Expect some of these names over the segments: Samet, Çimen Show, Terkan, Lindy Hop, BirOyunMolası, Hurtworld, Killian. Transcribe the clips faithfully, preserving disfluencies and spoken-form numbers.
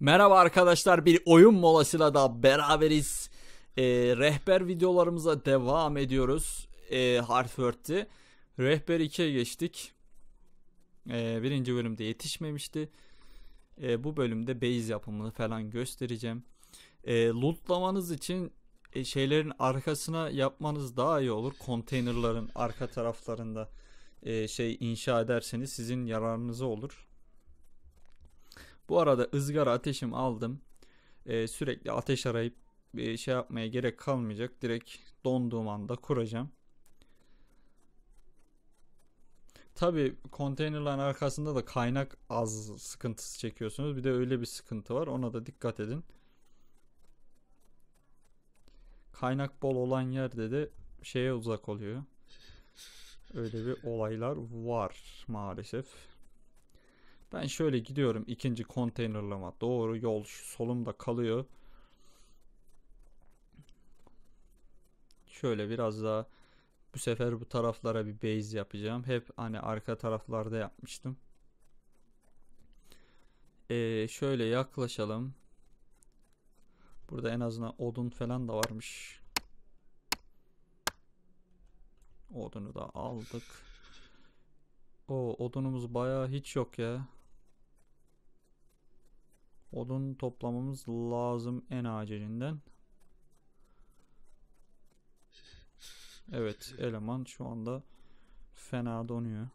Merhaba arkadaşlar, bir oyun molasıyla da beraberiz. Ee, rehber videolarımıza devam ediyoruz. Ee, Hurtworld'ti. Rehber ikiye geçtik. Ee, birinci bölümde yetişmemişti. Ee, bu bölümde base yapımını falan göstereceğim. Ee, lootlamanız için e, şeylerin arkasına yapmanız daha iyi olur. Konteynerların arka taraflarında e, şey inşa ederseniz sizin yararınıza olur. Bu arada ızgara ateşim aldım. Ee, sürekli ateş arayıp e, şey yapmaya gerek kalmayacak. Direkt donduğum anda kuracağım. Tabi konteynerların arkasında da kaynak az sıkıntısı çekiyorsunuz. Bir de öyle bir sıkıntı var. Ona da dikkat edin. Kaynak bol olan yerde de şeye uzak oluyor. Öyle bir olaylar var maalesef. Ben şöyle gidiyorum ikinci konteynerlama doğru, yol şu solumda kalıyor. Şöyle biraz daha bu sefer bu taraflara bir base yapacağım. Hep hani arka taraflarda yapmıştım. Ee, şöyle yaklaşalım. Burada en azından odun falan da varmış. Odunu da aldık. Oo, odunumuz bayağı hiç yok ya. Odun toplamamız lazım en acilinden. Evet, eleman şu anda fena donuyor.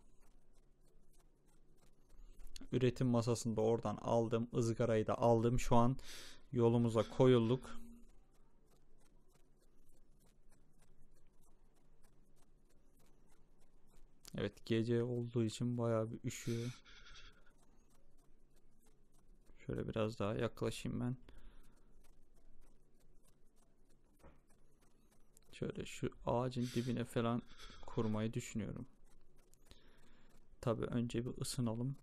Üretim masasında oradan aldım, ızgarayı da aldım. Şu an yolumuza koyulduk. Evet, gece olduğu için bayağı bir üşüyor. Şöyle biraz daha yaklaşayım ben. Şöyle şu ağacın dibine falan kurmayı düşünüyorum. Tabii önce bir ısınalım.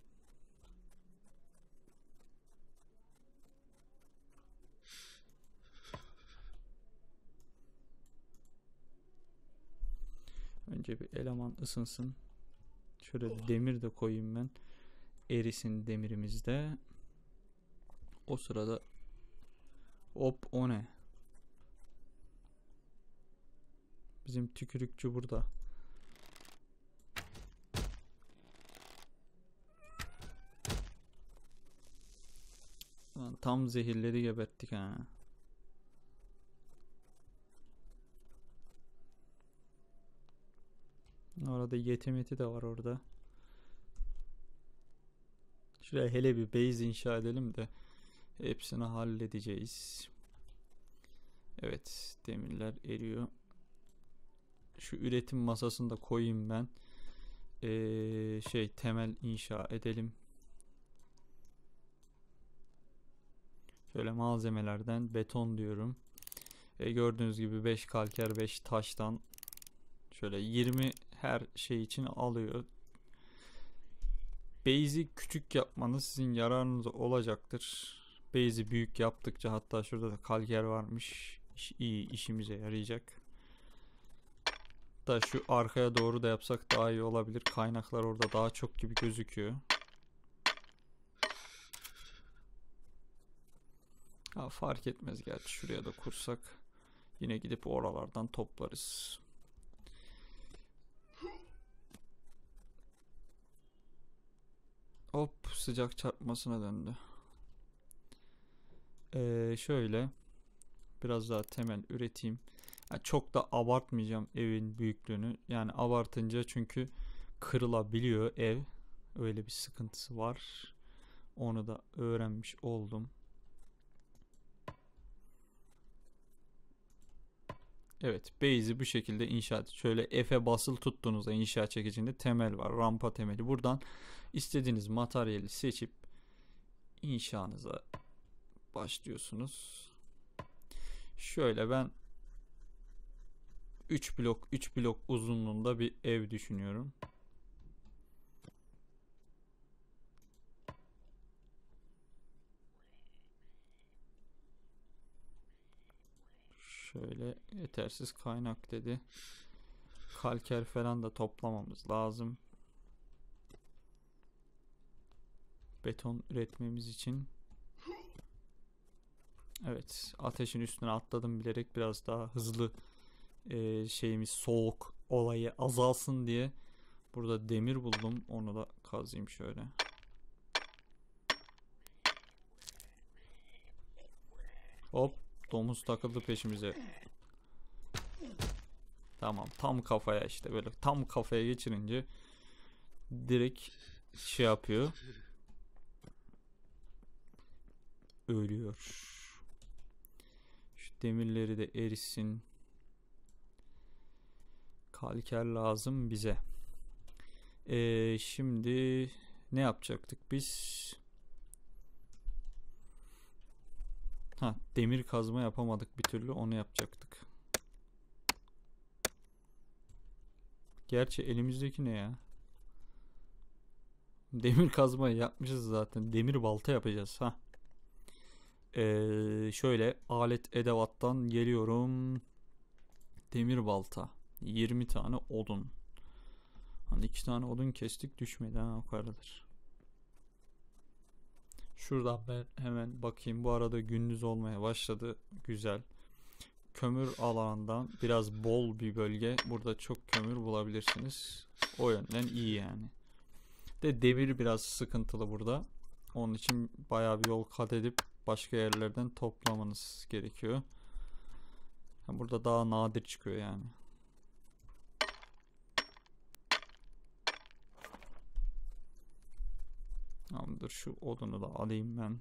Önce bir eleman ısınsın. Şöyle oh. Demir de koyayım ben. Erisin demirimizde. O sırada hop, o ne? Bizim tükürükçü burada. Lan tam zehirleri geberttik ha. Orada yetimeti de var orada. Şuraya hele bir base inşa edelim de hepsini halledeceğiz. Evet, demirler eriyor. Şu üretim masasını da koyayım ben. Ee, şey temel inşa edelim. Şöyle malzemelerden beton diyorum. Ee, gördüğünüz gibi beş kalker beş taştan şöyle yirmi her şey için alıyor. Base'i küçük yapmanız sizin yararınıza olacaktır. Base'i büyük yaptıkça, hatta şurada da kalker varmış, İş, iyi işimize yarayacak. Da şu arkaya doğru da yapsak daha iyi olabilir. Kaynaklar orada daha çok gibi gözüküyor. Ha, fark etmez gerçi, şuraya da kursak yine gidip oralardan toplarız. Hop, sıcak çarpmasına döndü. Ee, şöyle biraz daha temel üreteyim. Yani çok da abartmayacağım evin büyüklüğünü. Yani abartınca çünkü kırılabiliyor ev. Öyle bir sıkıntısı var. Onu da öğrenmiş oldum. Evet, base'i bu şekilde inşa et. Şöyle F'e basılı tuttuğunuzda inşa çekicinde temel var. Rampa temeli. Buradan istediğiniz materyali seçip inşanıza başlıyorsunuz. Şöyle ben üç blok üç blok uzunluğunda bir ev düşünüyorum. Şöyle yetersiz kaynak dedi. Kalker falan da toplamamız lazım. Beton üretmemiz için. Evet, ateşin üstüne atladım bilerek, biraz daha hızlı e, şeyimiz, soğuk olayı azalsın diye. Burada demir buldum, onu da kazayım şöyle. Hop, domuz takıldı peşimize. Tamam, tam kafaya işte, böyle tam kafaya geçirince direkt şey yapıyor, ölüyor. Şu demirleri de erisin. Kalker lazım bize. Ee, şimdi ne yapacaktık biz? Ha, demir kazma yapamadık bir türlü, onu yapacaktık. Gerçi elimizdeki ne ya? Demir kazmayı yapmışız zaten. Demir balta yapacağız. Ha. Ee, şöyle alet edevattan geliyorum. Demir balta. yirmi tane odun. Hani iki tane odun kestik, düşmedi ha, o kadardır. Şuradan ben hemen bakayım. Bu arada gündüz olmaya başladı. Güzel. Kömür alanından biraz bol bir bölge. Burada çok kömür bulabilirsiniz. O yönden iyi yani. De demir biraz sıkıntılı burada. Onun için bayağı bir yol kat edip başka yerlerden toplamanız gerekiyor. Burada daha nadir çıkıyor yani. Tamamdır, şu odunu da alayım ben.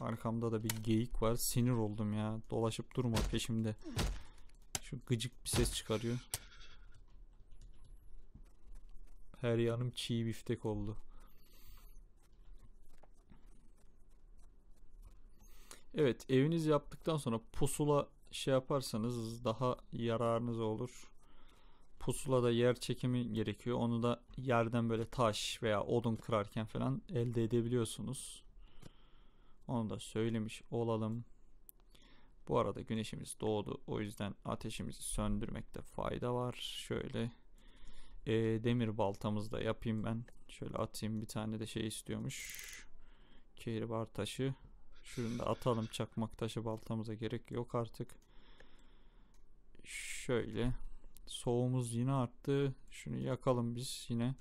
Arkamda da bir geyik var. Sinir oldum ya. Dolaşıp durma peşimde. Şu gıcık bir ses çıkarıyor. Her yanım çiğ biftek oldu. Evet, eviniz yaptıktan sonra pusula şey yaparsanız daha yararınız olur. Pusulada yer çekimi gerekiyor. Onu da yerden böyle taş veya odun kırarken falan elde edebiliyorsunuz. Onu da söylemiş olalım. Bu arada güneşimiz doğdu. O yüzden ateşimizi söndürmekte fayda var. Şöyle e, demir baltamızı da yapayım ben. Şöyle atayım. Bir tane de şey istiyormuş. Kehribar taşı. Şunu da atalım. Çakmak taşı baltamıza gerek yok artık. Şöyle. Soğumuz yine arttı. Şunu yakalım biz yine.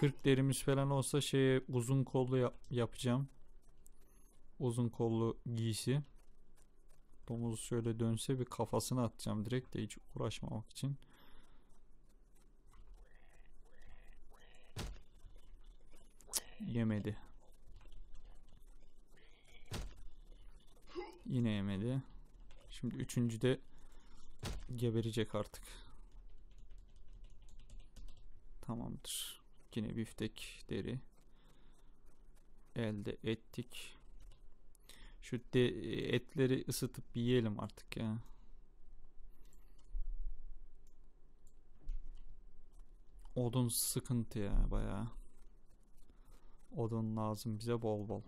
kırk derimiz falan olsa şeye uzun kollu yap yapacağım. Uzun kollu giysi. Domuzu şöyle dönse bir kafasını atacağım direkt de, hiç uğraşmamak için. Yemedi. Yine yemedi. Şimdi üçüncü de geberecek artık. Tamamdır. Yine biftek deri elde ettik. Şu de etleri ısıtıp yiyelim artık ya. Odun sıkıntı ya bayağı. Odun lazım bize bol bol.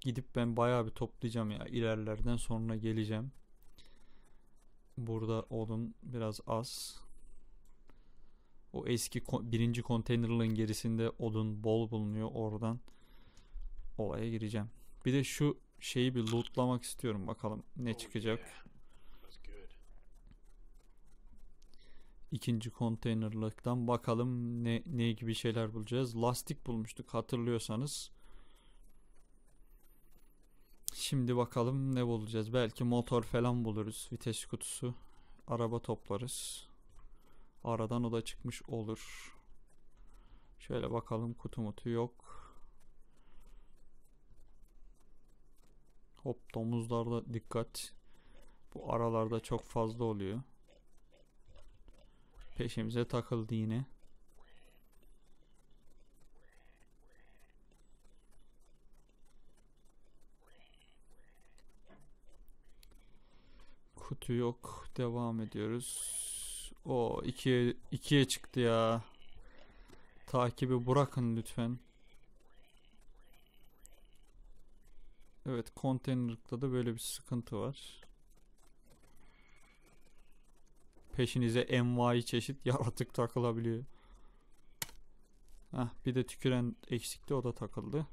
Gidip ben bayağı bir toplayacağım ya. İlerlerden sonra geleceğim. Burada odun biraz az. O eski birinci konteynerların gerisinde odun bol bulunuyor. Oradan olaya gireceğim. Bir de şu şeyi bir lootlamak istiyorum. Bakalım ne çıkacak. İkinci konteynerlıktan bakalım ne, ne gibi şeyler bulacağız. Lastik bulmuştuk hatırlıyorsanız. Şimdi bakalım ne bulacağız. Belki motor falan buluruz. Vites kutusu. Araba toplarız. Aradan o da çıkmış olur. Şöyle bakalım, kutu mutu yok. Hop, domuzlarda dikkat. Bu aralarda çok fazla oluyor. Peşimize takıldı yine. Kutu yok. Devam ediyoruz. O ikiye, ikiye çıktı ya. Takibi bırakın lütfen. Evet, konteynerlıkta da böyle bir sıkıntı var. Peşinize envai çeşit yaratık takılabiliyor. Heh, bir de tüküren eksikti, o da takıldı.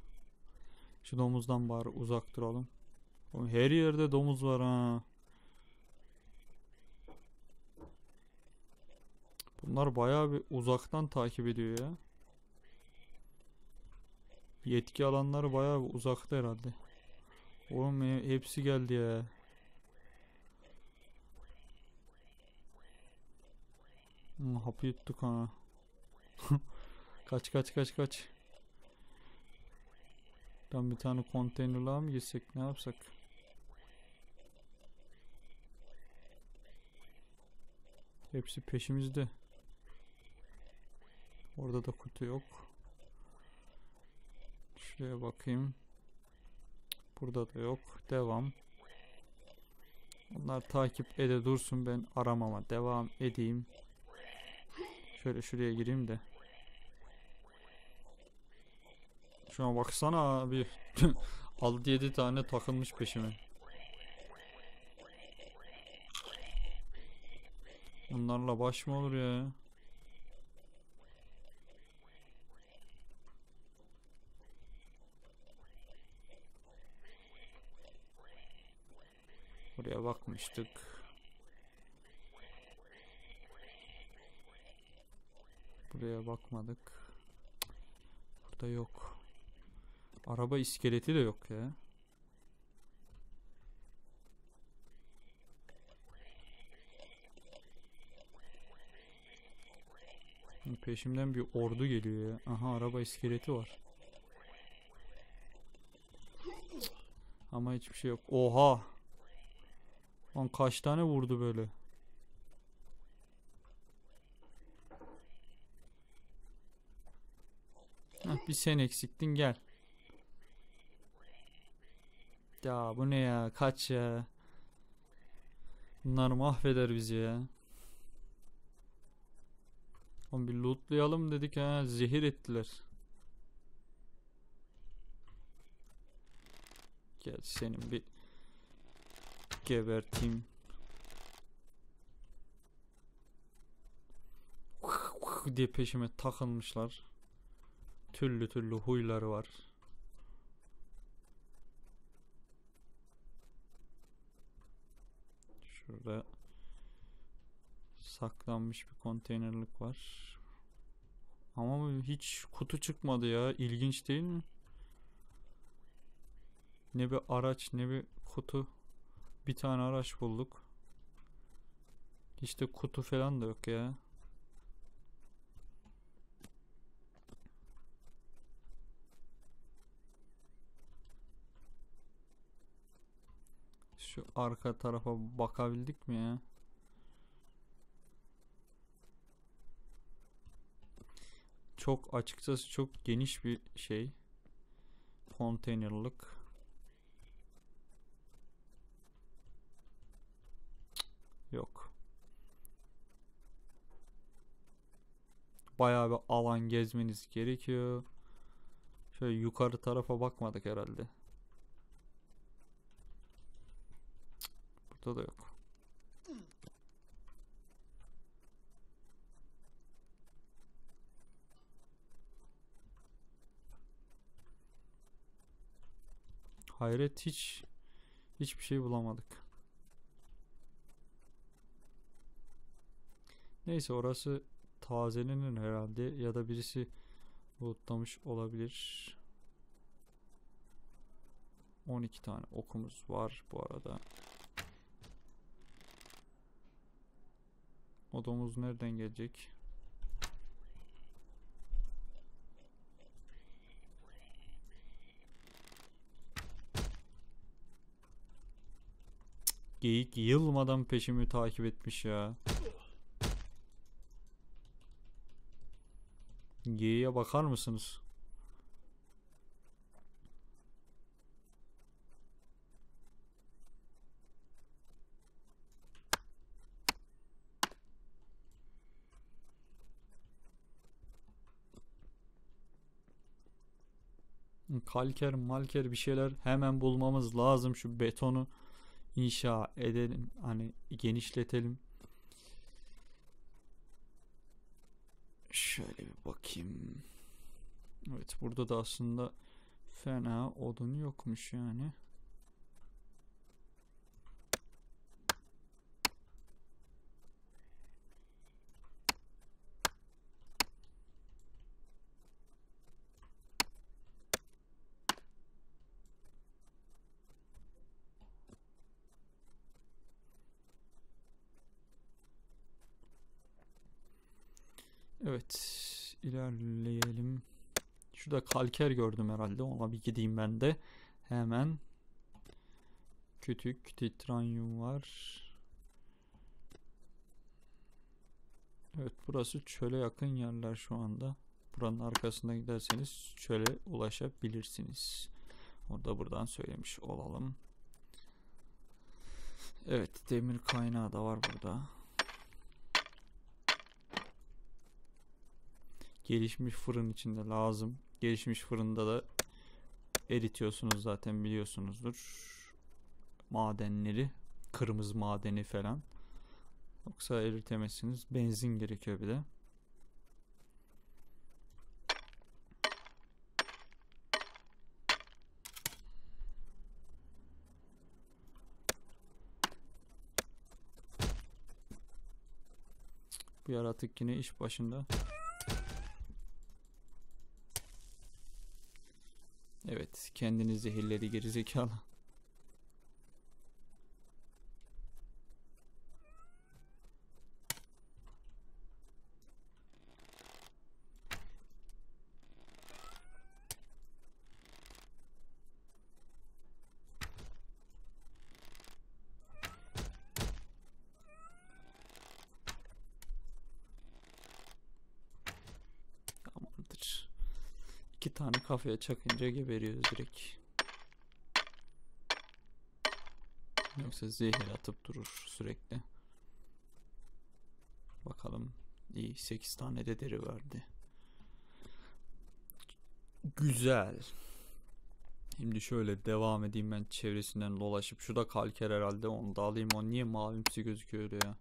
Şu domuzdan bari uzak duralım. Oğlum, her yerde domuz var ha. Bunlar bayağı bir uzaktan takip ediyor ya. Yetki alanları bayağı bir uzakta herhalde. Oğlum hepsi geldi ya. Hmm, hapı yuttuk ha. Kaç kaç kaç kaç. Ben bir tane konteynerlığa mı girsek, ne yapsak? Hepsi peşimizde. Orada da kutu yok. Şuraya bakayım. Burada da yok. Devam. Onlar takip ede dursun, ben aramama devam edeyim. Şöyle şuraya gireyim de. Şu an baksana abi. altı yedi tane takılmış peşime. Bunlarla baş mı olur ya? Buraya bakmıştık. Buraya bakmadık. Burada yok. Araba iskeleti de yok ya. Peşimden bir ordu geliyor ya. Aha, araba iskeleti var. Ama hiçbir şey yok. Oha! Lan kaç tane vurdu böyle? Heh, bir sen eksiktin, gel. Ya bu ne ya? Kaç ya? Bunlar mahveder bizi ya. Oğlum bir lootlayalım dedik ha, zehir ettiler. Gel senin bir geberteyim. Diye peşime takılmışlar. Türlü türlü huyları var. Şurada saklanmış bir konteynerlik var. Ama hiç kutu çıkmadı ya. İlginç değil mi? Ne bir araç ne bir kutu. Bir tane araç bulduk. İşte kutu falan da yok ya. Şu arka tarafa bakabildik mi ya? Çok açıkçası çok geniş bir şey. Konteynerlık. Yok. Bayağı bir alan gezmeniz gerekiyor. Şöyle yukarı tarafa bakmadık herhalde. Burada da yok. Hayret, hiç hiçbir şey bulamadık. Neyse, orası tazelenir herhalde ya da birisi lootlamış olabilir. on iki tane okumuz var bu arada. O domuz nereden gelecek? Geyik yılmadan peşimi takip etmiş ya. Geyiğe bakar mısınız? Kalker malker bir şeyler hemen bulmamız lazım. Şu betonu inşa edelim. Hani genişletelim. Şöyle bir bakayım. Evet, burada da aslında fena odun yokmuş yani. Evet, ilerleyelim. Şurada kalker gördüm herhalde. Ona bir gideyim ben de. Hemen. Kütük, titranyum var. Evet, burası çöle yakın yerler şu anda. Buranın arkasına giderseniz çöle ulaşabilirsiniz. Onu da buradan söylemiş olalım. Evet, demir kaynağı da var burada. Gelişmiş fırın içinde lazım. Gelişmiş fırında da eritiyorsunuz zaten, biliyorsunuzdur. Madenleri, kırmızı madeni falan. Yoksa eritemezsiniz. Benzin gerekiyor bir de. Bu yaratık yine iş başında. Evet, kendini zehirledi gerizekalı. Tamamdır. İki tane kafaya çakınca geberiyoruz direkt. Yoksa zehir atıp durur sürekli. Bakalım. İyi, sekiz tane de deri verdi. Güzel. Şimdi şöyle devam edeyim ben, çevresinden dolaşıp. Şurada kalker herhalde, onu da alayım. O niye mavimsi gözüküyor ya?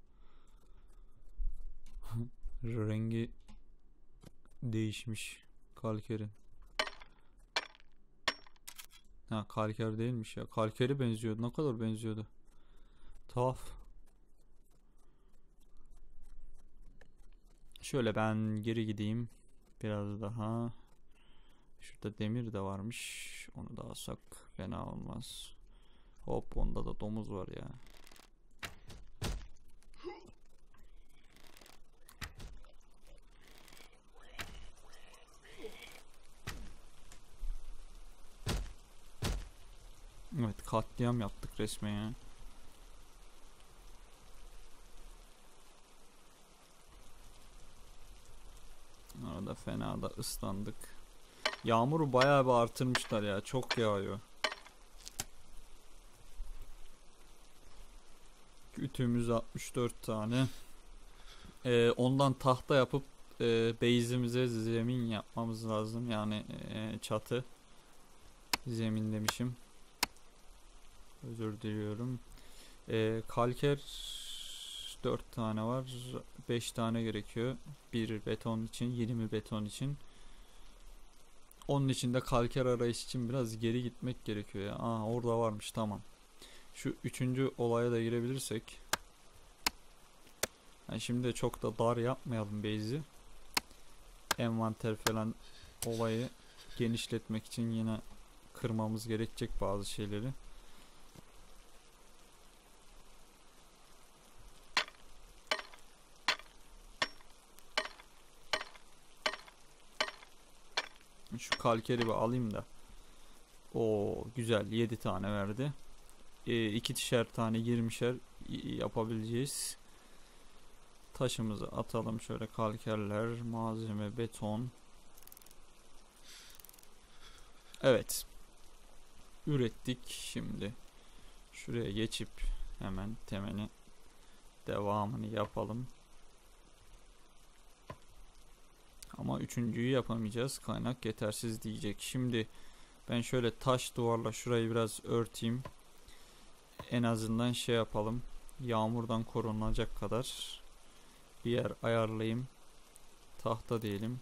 Rengi değişmiş kalkerin. Ha, kalker değilmiş ya. Kalkere benziyordu. Ne kadar benziyordu. Tuhaf. Şöyle ben geri gideyim. Biraz daha. Şurada demir de varmış. Onu da alsak fena olmaz. Hop, onda da domuz var ya. Evet, katliam yaptık resmen ya. Arada fena da ıslandık. Yağmuru bayağı bir artırmışlar ya. Çok yağıyor. Kütüğümüz altmış dört tane. Ee, ondan tahta yapıp e, base'imize zemin yapmamız lazım. Yani e, çatı. Zemin demişim. Özür diliyorum. Ee, kalker dört tane var. beş tane gerekiyor. bir beton için, yirmi beton için. Onun için de kalker arayış için biraz geri gitmek gerekiyor ya. Aa, orada varmış, tamam. Şu üçüncü olaya da girebilirsek. Yani şimdi çok da dar yapmayalım base'i. Envanter falan olayı genişletmek için yine kırmamız gerekecek bazı şeyleri. Şu kalkeri bir alayım da. O güzel, yedi tane verdi. E, ikişer tane yirmişer yapabileceğiz. Taşımızı atalım şöyle, kalkerler, malzeme, beton. Evet. Ürettik şimdi. Şuraya geçip hemen temeli devamını yapalım. Ama üçüncüyü yapamayacağız. Kaynak yetersiz diyecek. Şimdi ben şöyle taş duvarla şurayı biraz örteyim. En azından şey yapalım. Yağmurdan korunacak kadar bir yer ayarlayayım. Tahta diyelim.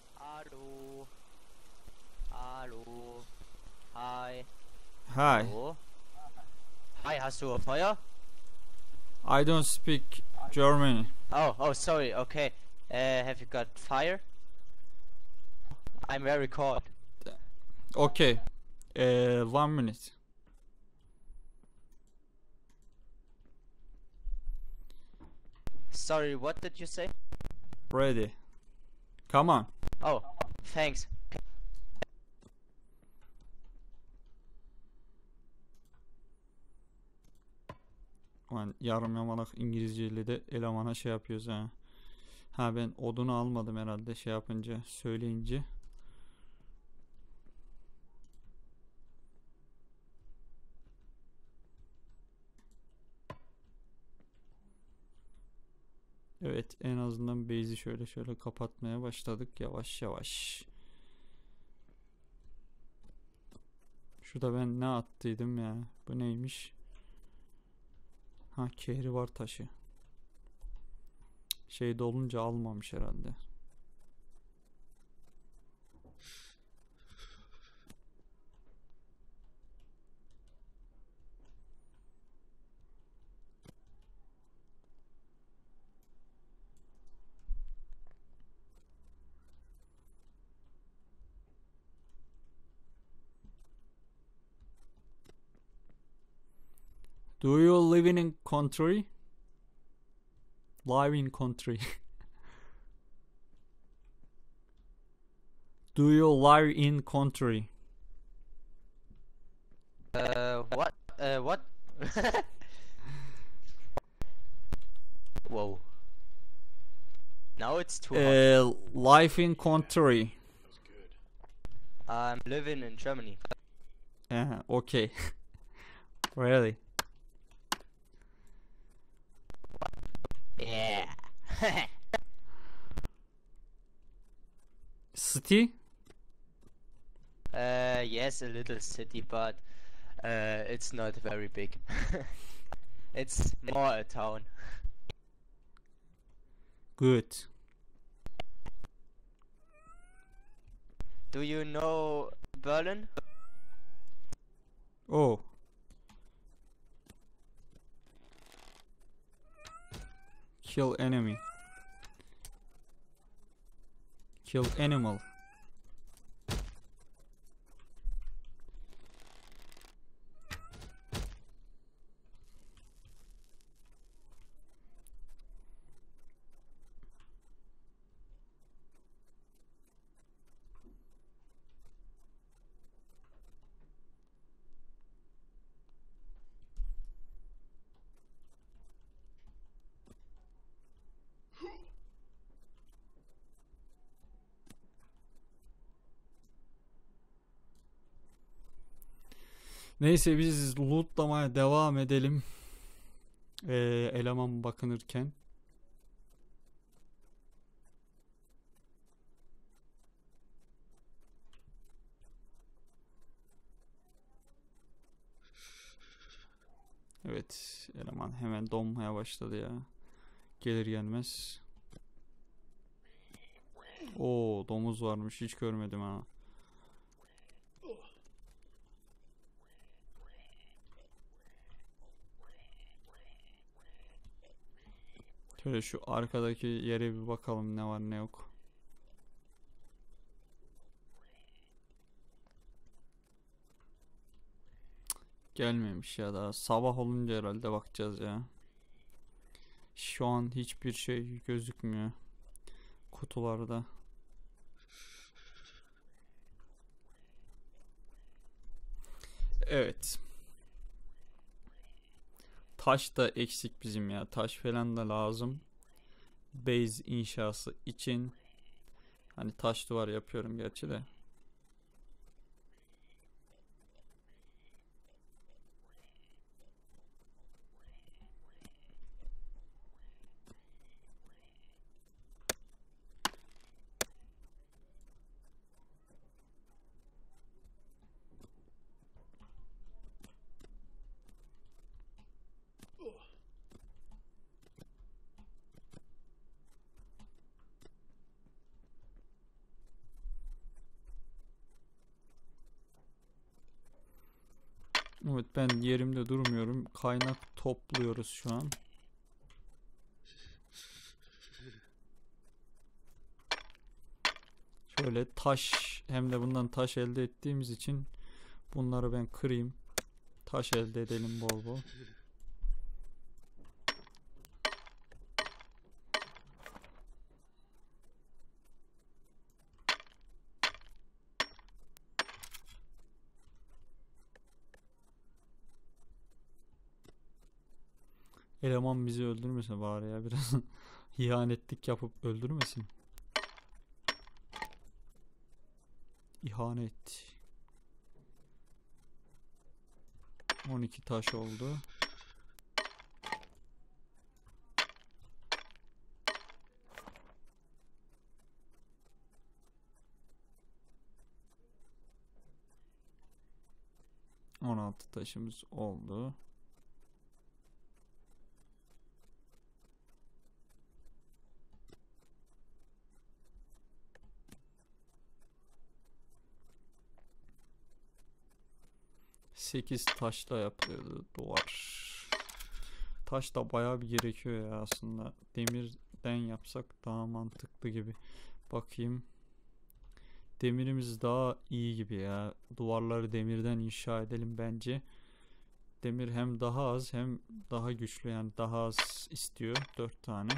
Hi. Hello. Hi, hast du a Feuer? I don't speak German. Oh, oh, sorry. Okay. Uh, have you got fire? I'm very cold. Okay. Uh, one minute. Sorry, what did you say? Ready. Come on. Oh, thanks. Lan yarım yamalak İngilizceyle de elemana şey yapıyoruz ha. Ha ben odunu almadım herhalde şey yapınca, söyleyince. Evet, en azından base'i şöyle şöyle kapatmaya başladık yavaş yavaş. Şurada ben ne attıydım ya? Bu neymiş? Ha, kehri var taşı. Şey dolunca almamış herhalde. Do you live in a country? Live in country. Do you live in country? Uh, what? Uh, what? Whoa. Now it's too uh, hot. Life in country. Yeah, I'm living in Germany. Yeah, okay. Really? Yeah. City? Uh, yes, a little city, but uh, it's not very big. It's more a town. Good. Do you know Berlin? Oh. Kill enemy. Kill animal. Neyse biz lootlamaya devam edelim. Ee, eleman bakınırken. Evet, eleman hemen donmaya başladı ya. Gelir gelmez. Oo, domuz varmış, hiç görmedim ha. Şöyle şu arkadaki yere bir bakalım ne var ne yok. Gelmemiş ya, daha sabah olunca herhalde bakacağız ya. Şu an hiçbir şey gözükmüyor kutularda. Evet. Taş da eksik bizim ya. Taş falan da lazım. Base inşası için. Hani taş duvar yapıyorum gerçi de. Evet, ben yerimde durmuyorum. Kaynak topluyoruz şu an. Şöyle taş, hem de bundan taş elde ettiğimiz için bunları ben kırayım. Taş elde edelim bol bol. Eleman bizi öldürmesin bari ya, biraz ihanetlik yapıp öldürmesin. İhanet. on iki taş oldu. on altı taşımız oldu. sekiz taşla yapılıyordu duvar. Taş da bayağı bir gerekiyor ya aslında. Demirden yapsak daha mantıklı gibi. Bakayım. Demirimiz daha iyi gibi ya. Duvarları demirden inşa edelim bence. Demir hem daha az hem daha güçlü, yani daha az istiyor. dört tane.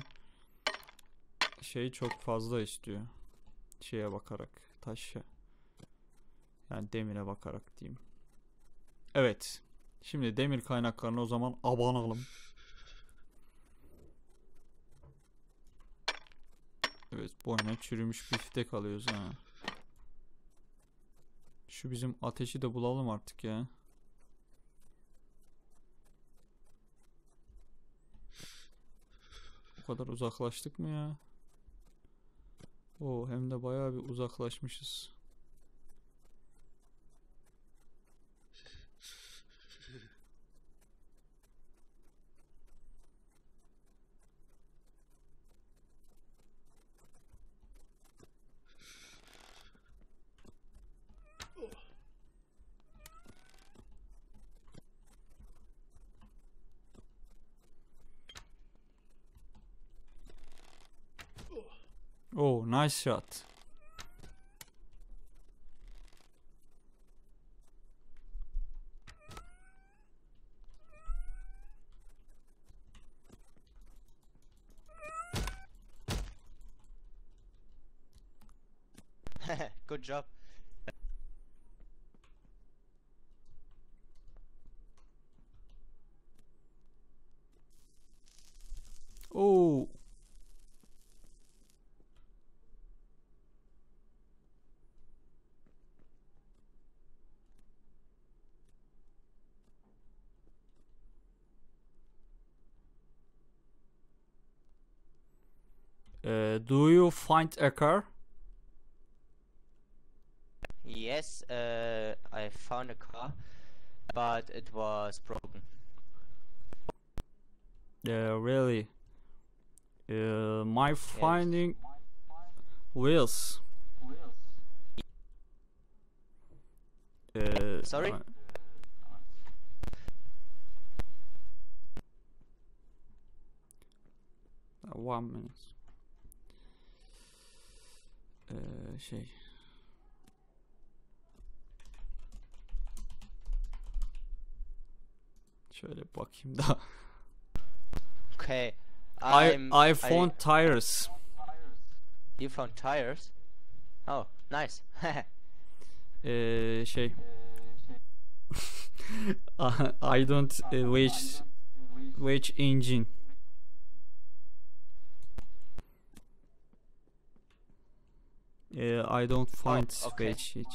Şey çok fazla istiyor. Şeye bakarak, taşa. Yani demire bakarak diyeyim. Evet. Şimdi demir kaynaklarını o zaman abanalım. Evet, boyuna çürümüş biftek alıyoruz ha. Şu bizim ateşi de bulalım artık ya. Bu kadar uzaklaştık mı ya? Oo, hem de bayağı bir uzaklaşmışız. Oh, nice shot. Good job. Oh. Uh, do you find a car? Yes, uh, I found a car, but it was broken. Yeah, really? Uh, my finding wheels. Uh, Sorry? Uh, one minute. Ee, şey. Şöyle bakayım da. Okay. I'm, I I found I, tires. You found tires? Oh, nice. ee, şey. I don't uh, which which engine. Uh, I don't find oh, okay. spreadsheet.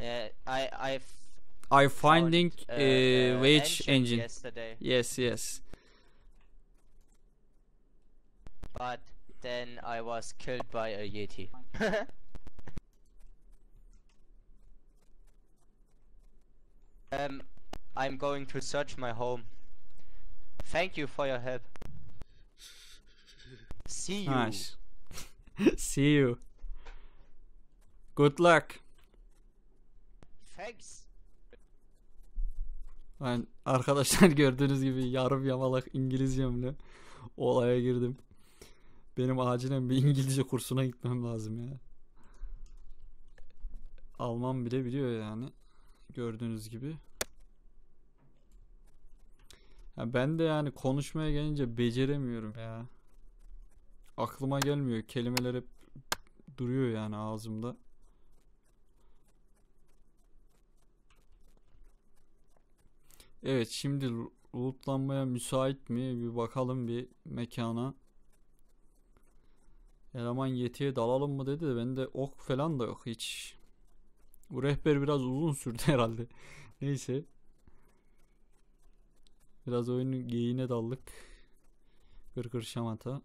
Yeah, I I've I finding uh, uh, which engine, engine yesterday. Yes, yes. But then I was killed by a Yeti. um, I'm going to search my home. Thank you for your help. See you. Nice. See you. Good luck. Thanks. Ben arkadaşlar gördüğünüz gibi yarım yamalak İngilizcemle olaya girdim. Benim acilen bir İngilizce kursuna gitmem lazım ya. Alman bile biliyor yani. Gördüğünüz gibi. Ya ben de yani konuşmaya gelince beceremiyorum ya. Aklıma gelmiyor. Kelimeler hep duruyor yani ağzımda. Evet, şimdi lootlanmaya müsait mi? Bir bakalım bir mekana. Eleman yetiye dalalım mı dedi de bende ok falan da yok hiç. Bu rehber biraz uzun sürdü herhalde. Neyse. Biraz oyunun geyiğine daldık. Gırgır şamata.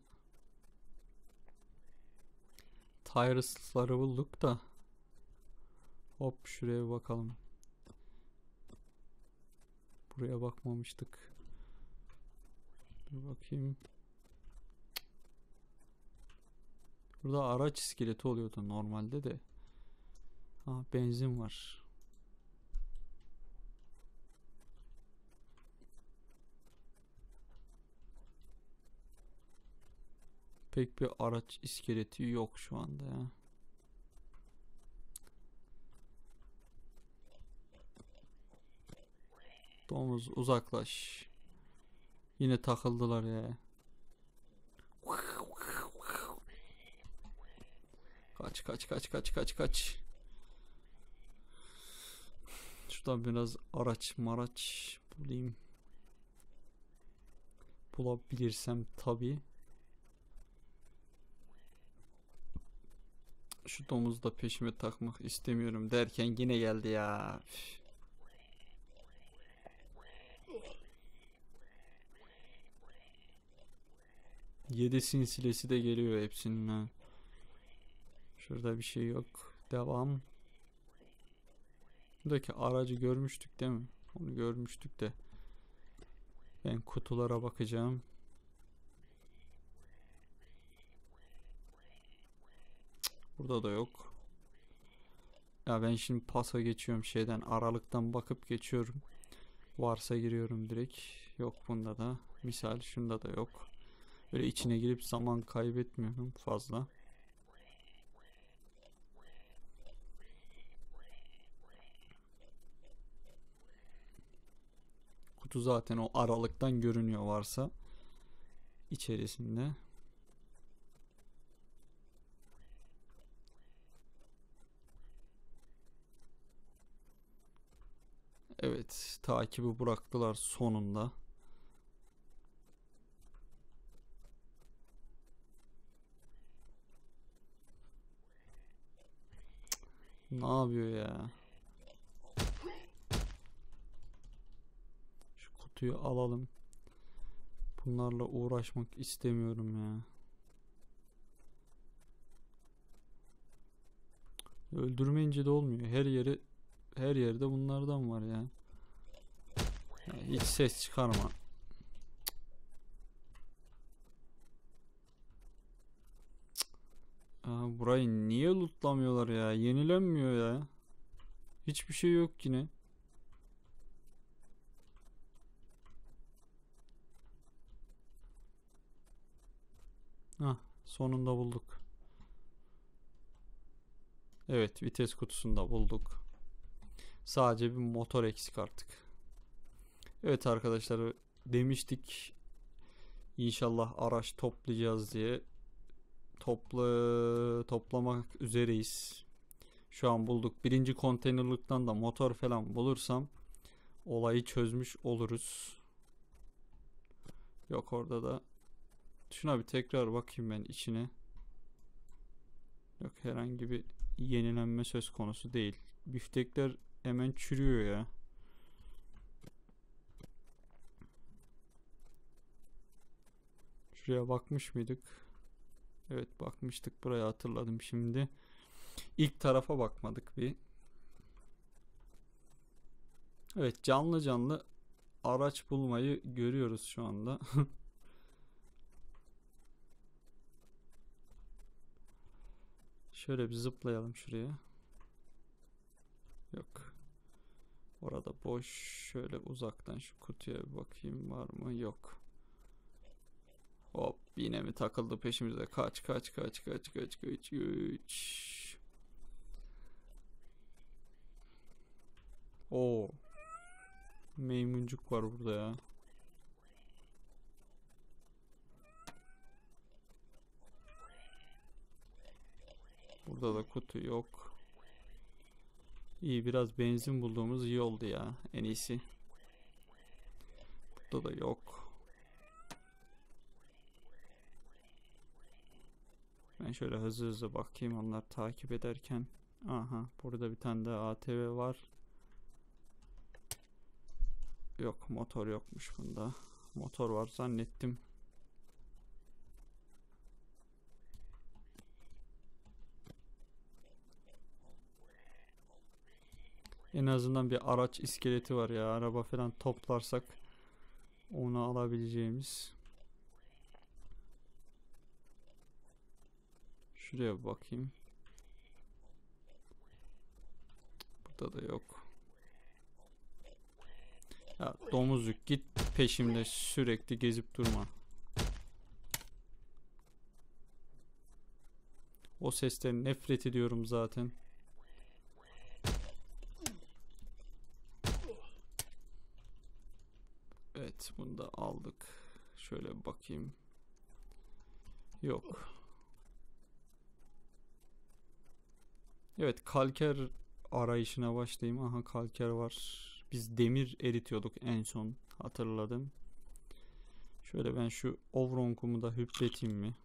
Tyrus'ları bulduk da. Hop şuraya bakalım. Buraya bakmamıştık. Dur bakayım. Burada araç iskeleti oluyordu normalde de. Ha, benzin var. Pek bir araç iskeleti yok şu anda ya. Domuz uzaklaş. Yine takıldılar ya. Kaç kaç kaç kaç kaç kaç. Şuradan biraz araç maraç bulayım. Bulabilirsem tabii. Şu domuzu da peşime takmak istemiyorum derken yine geldi ya. Yedi sinsilesi de geliyor hepsinin ha. Şurada bir şey yok. Devam. Buradaki aracı görmüştük değil mi? Onu görmüştük de. Ben kutulara bakacağım. Burada da yok. Ya ben şimdi pasa geçiyorum şeyden. Aralıktan bakıp geçiyorum. Varsa giriyorum direkt. Yok bunda da. Misal şunda da yok. Böyle içine girip zaman kaybetmiyorum fazla. Kutu zaten o aralıktan görünüyor varsa içerisinde. Evet, takibi bıraktılar sonunda. Ne yapıyor ya? Şu kutuyu alalım. Bunlarla uğraşmak istemiyorum ya. Öldürmeyince de olmuyor. Her yeri her yerde bunlardan var ya. Yani hiç ses çıkarma. Aa, burayı niye lootlamıyorlar ya? Yenilenmiyor ya. Hiçbir şey yok yine. Hah, sonunda bulduk. Evet, vites kutusunda bulduk. Sadece bir motor eksik artık. Evet arkadaşlar, demiştik İnşallah araç toplayacağız diye. Topla, toplamak üzereyiz. Şu an bulduk. Birinci konteynerlıktan da motor falan bulursam olayı çözmüş oluruz. Yok orada da. Şuna bir tekrar bakayım ben içine. Yok, herhangi bir yenilenme söz konusu değil. Biftekler hemen çürüyor ya. Şuraya bakmış mıydık? Evet bakmıştık, buraya hatırladım şimdi. İlk tarafa bakmadık bir. Evet, canlı canlı araç bulmayı görüyoruz şu anda. Şöyle bir zıplayalım şuraya. Yok. Orada boş. Şöyle uzaktan şu kutuya bir bakayım, var mı? Yok. Hop, yine mi takıldı peşimize? Kaç kaç kaç kaç kaç kaç kaç. Oo. Meymuncuk var burada ya. Burada da kutu yok. İyi, biraz benzin bulduğumuz iyi oldu ya, en iyisi. Burada da yok. Ben şöyle hızlı hızlı bakayım onlar takip ederken. Aha, burada bir tane de A T V var. Yok, motor yokmuş bunda. Motor var zannettim. En azından bir araç iskeleti var ya. Araba falan toplarsak onu alabileceğimiz. Şuraya bakayım. Burada da yok. Ya domuzluk, git peşimde, sürekli gezip durma. O sesten nefret ediyorum zaten. Evet, bunu da aldık. Şöyle bakayım. Yok. Evet, kalker arayışına başlayayım. Aha, kalker var. Biz demir eritiyorduk en son, hatırladım. Şöyle ben şu ovronkumu da hüpleteyim mi?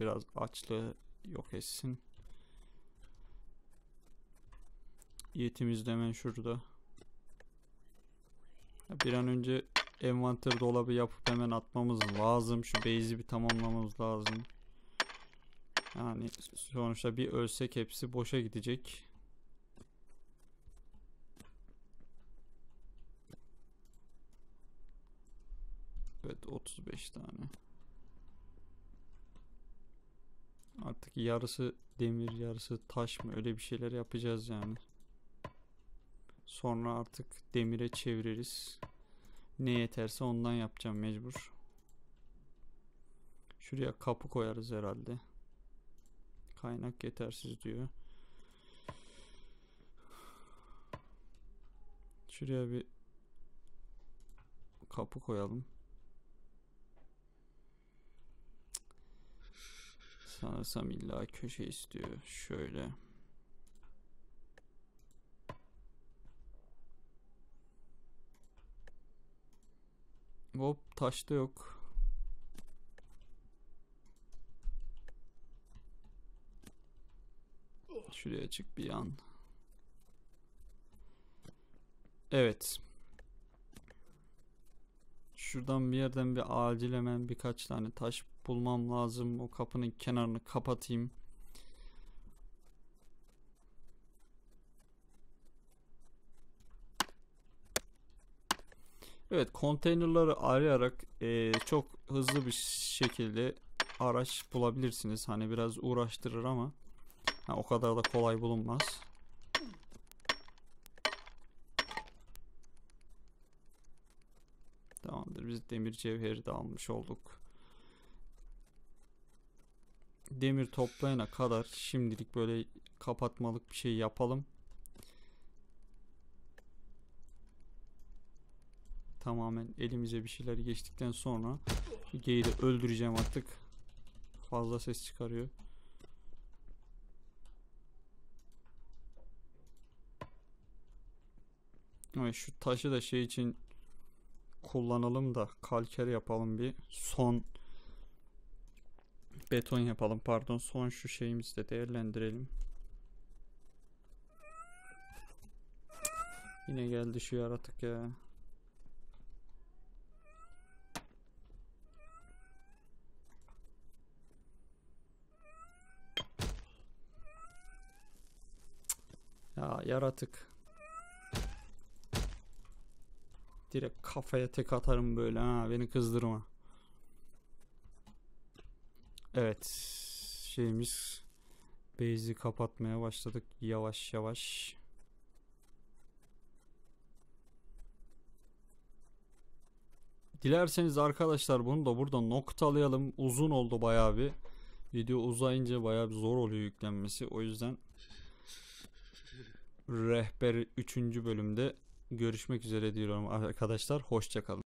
Biraz açlığı yok etsin. Yetimiz de hemen şurada. Bir an önce envanter dolabı yapıp hemen atmamız lazım. Şu base'i bir tamamlamamız lazım. Yani sonuçta bir ölsek hepsi boşa gidecek. Evet, otuz beş tane. Artık yarısı demir, yarısı taş mı, öyle bir şeyler yapacağız yani. Sonra artık demire çeviririz. Ne yeterse ondan yapacağım mecbur. Şuraya kapı koyarız herhalde. Kaynak yetersiz diyor. Şuraya bir kapı koyalım. Sanırsam illa köşe istiyor. Şöyle. Hop, taşta yok. Şuraya çık bir yan. Evet. Şuradan bir yerden bir acil hemen birkaç tane taş bulmam lazım. O kapının kenarını kapatayım. Evet, konteynerları arayarak e, çok hızlı bir şekilde araç bulabilirsiniz. Hani biraz uğraştırır ama ha, o kadar da kolay bulunmaz. Tamamdır, biz demir cevheri de almış olduk. Demir toplayana kadar şimdilik böyle kapatmalık bir şey yapalım. Tamamen elimize bir şeyler geçtikten sonra geyi de öldüreceğim artık. Fazla ses çıkarıyor. Evet, şu taşı da şey için kullanalım da kalker yapalım, bir son beton yapalım, pardon, son şu şeyimizi de değerlendirelim. Yine geldi şu yaratık ya. Ya yaratık. Direkt kafaya tek atarım böyle, ha, beni kızdırma. Evet, şeyimiz, base'i kapatmaya başladık yavaş yavaş. Dilerseniz arkadaşlar bunu da burada noktalayalım. Uzun oldu bayağı bir. Video uzayınca bayağı bir zor oluyor yüklenmesi. O yüzden Rehber üçüncü bölümde görüşmek üzere diyorum arkadaşlar. Hoşça kalın.